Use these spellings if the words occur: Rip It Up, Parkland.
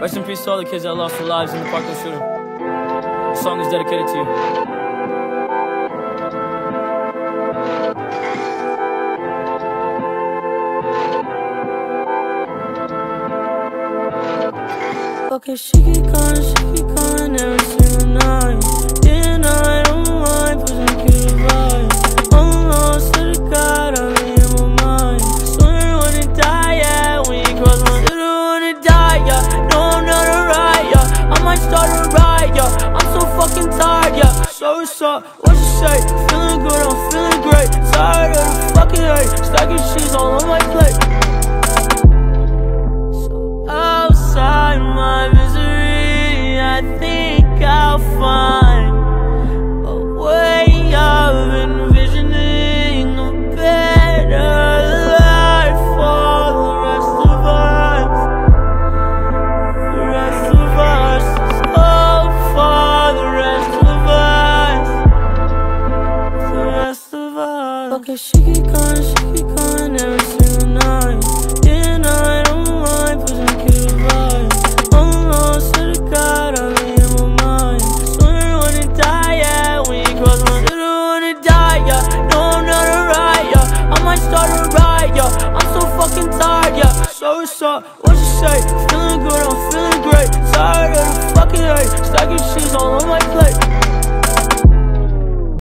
Rest in peace to all the kids that lost their lives in the Parkland shooting. The song is dedicated to you. Okay, she keep calling every single night. Then I don't mind, pushing through the vibe. Almost to the God, I'm in my mind. Swear I wouldn't die, yeah, when you cross my mind. I wouldn't die, yeah, no, I'm not alright, yeah. I might start a riot, yeah, I'm so fucking tired, yeah. So what's up, what you say? Feeling good, I'm feeling great. Tired of the fucking hate, stacking cheese all on my plate. Okay, she keep calling every single night. Then I don't mind, pushing through the vibe. Almost to the God, I'm in my mind. Swear I wouldn't die, yeah, when you cross my mind. I wouldn't die, yeah, no, I'm not alright, yeah. I might start a riot, yeah, I'm so fucking tired, yeah. So what's up, what you say? Feeling good, I'm feeling great. Tired of the fucking hate, stacking cheese all on my plate.